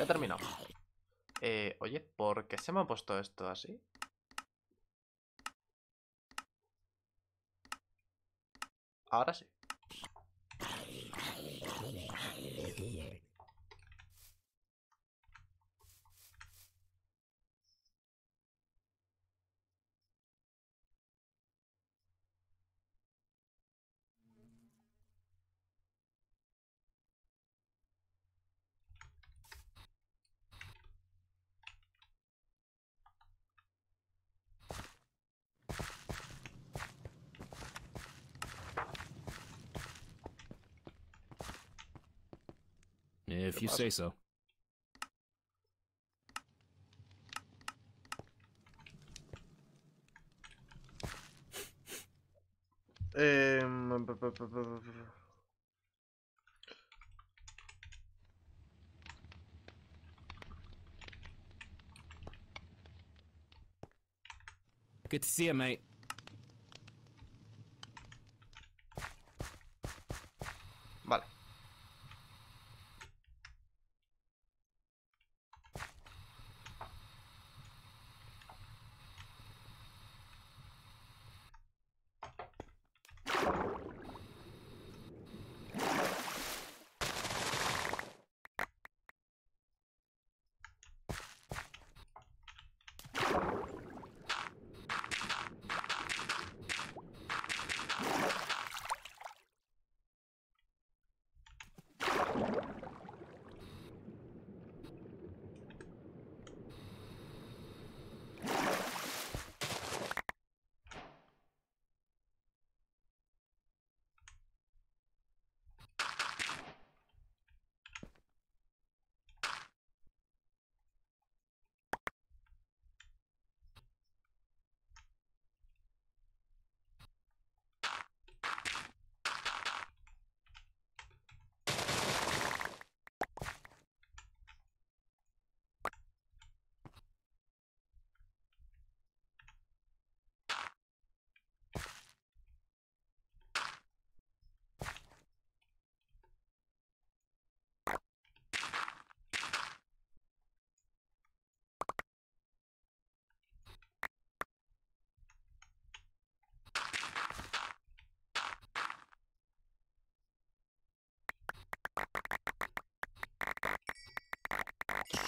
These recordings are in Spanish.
Ya terminó. Oye, ¿por qué se me ha puesto esto así? Ahora sí. If you say so. Good to see you, mate. Vale.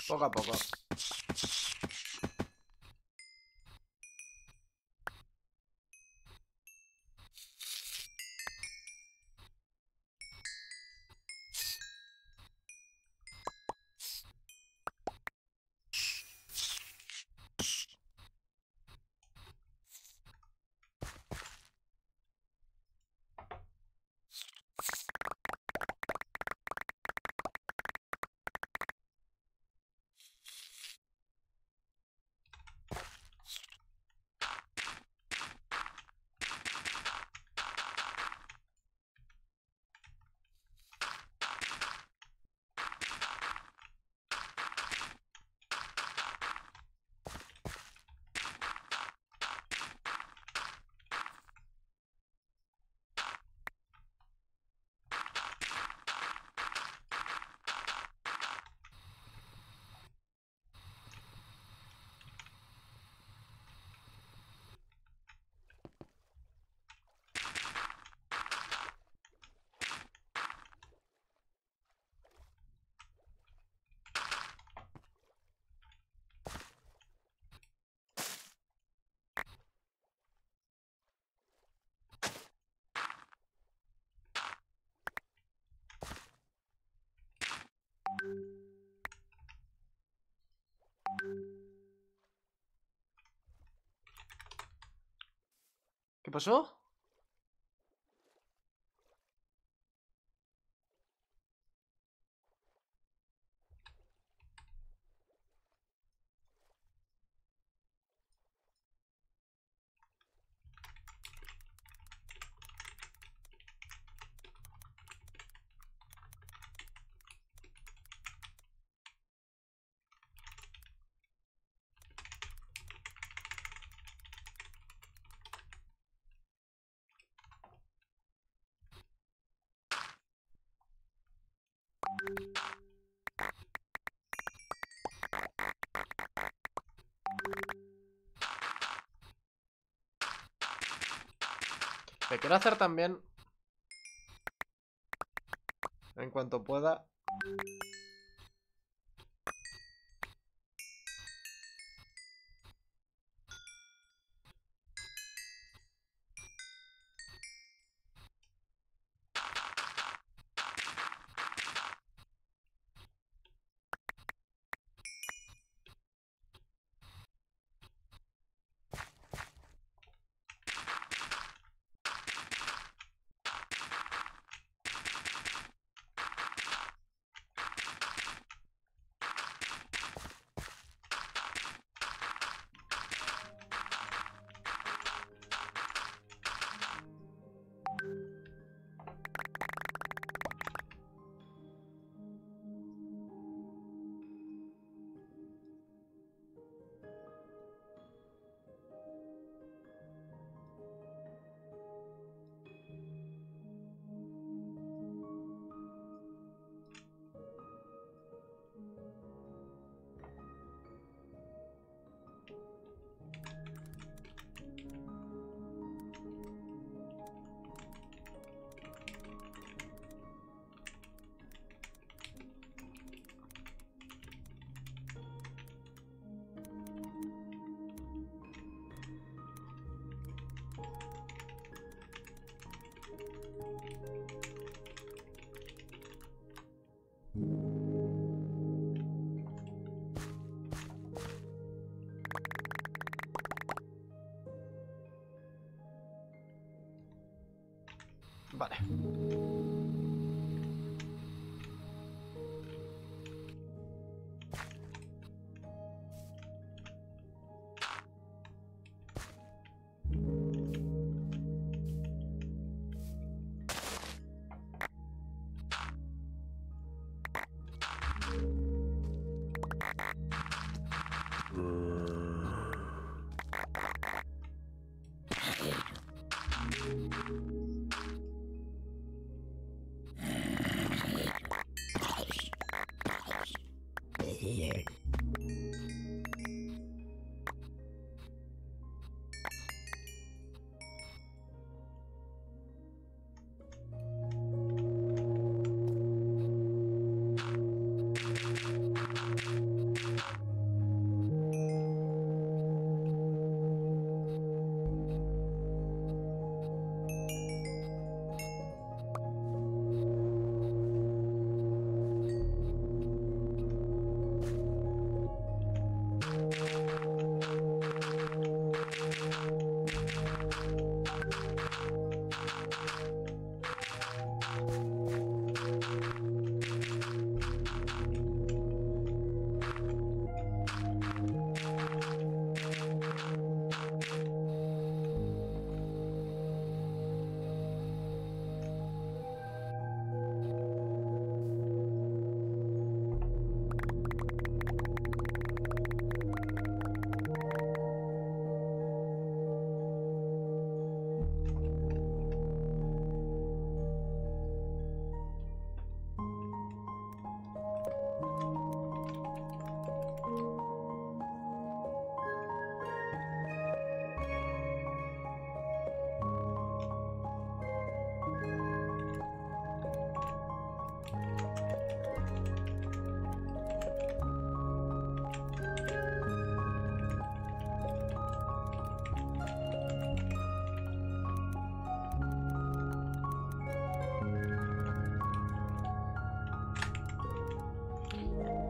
Poco a poco. ¿Qué pasó? Te quiero hacer también, en cuanto pueda, vale.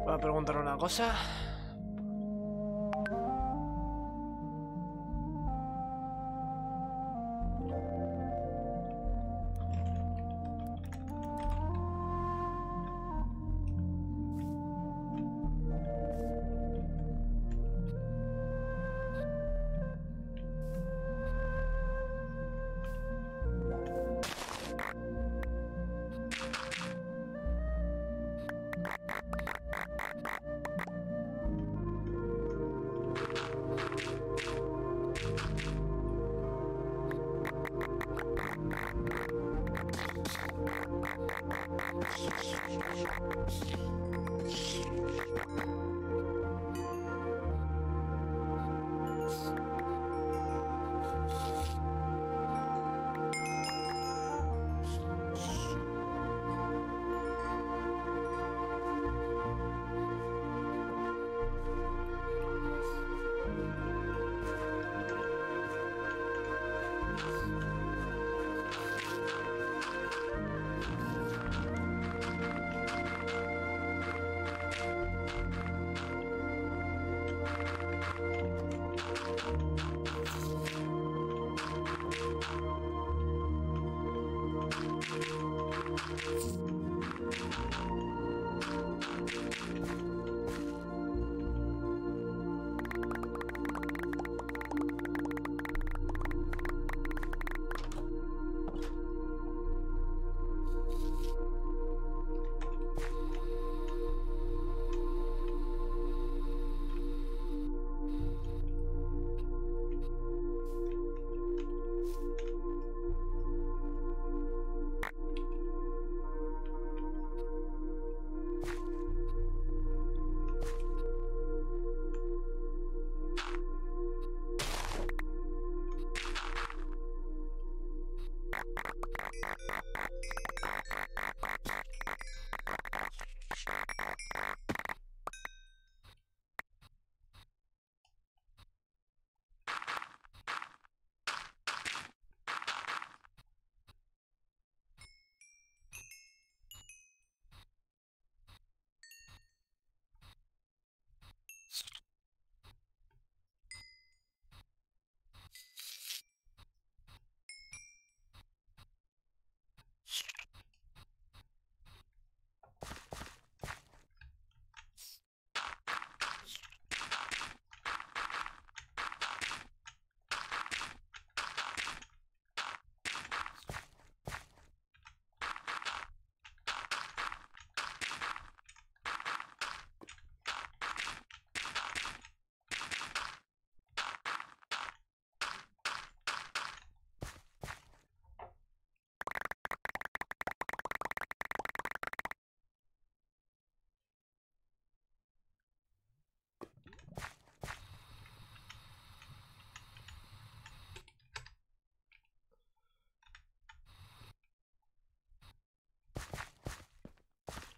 Voy a preguntar una cosa.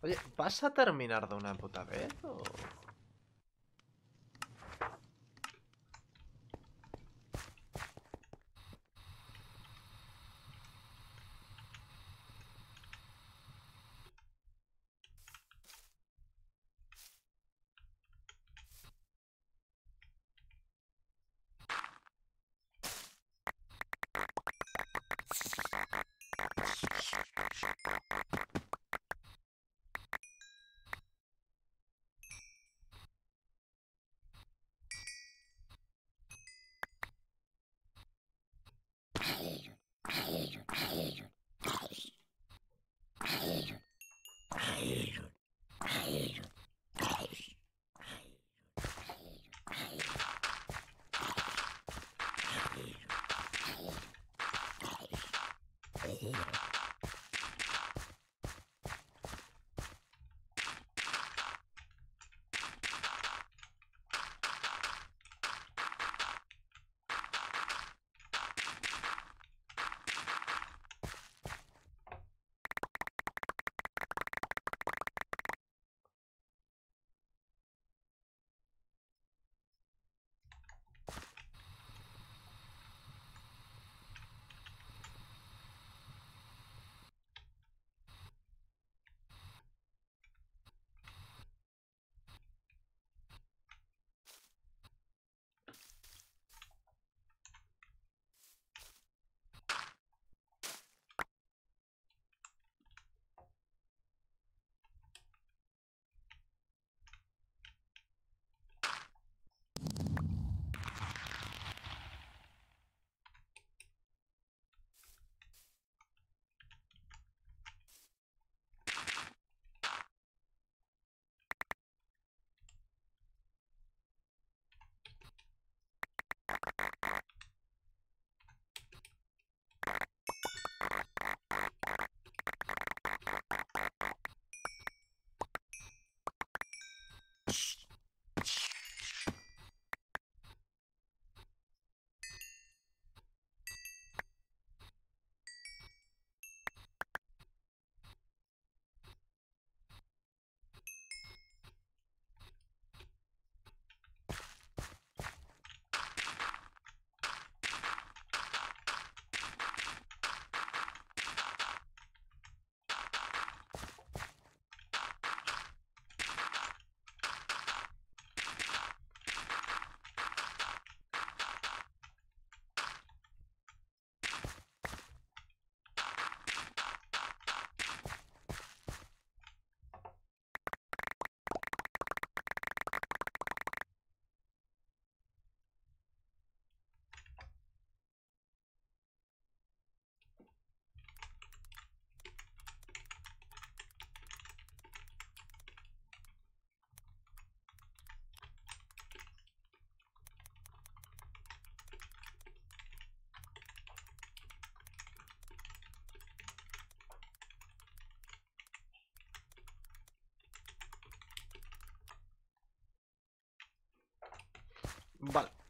Oye, ¿vas a terminar de una puta vez o...? Vale.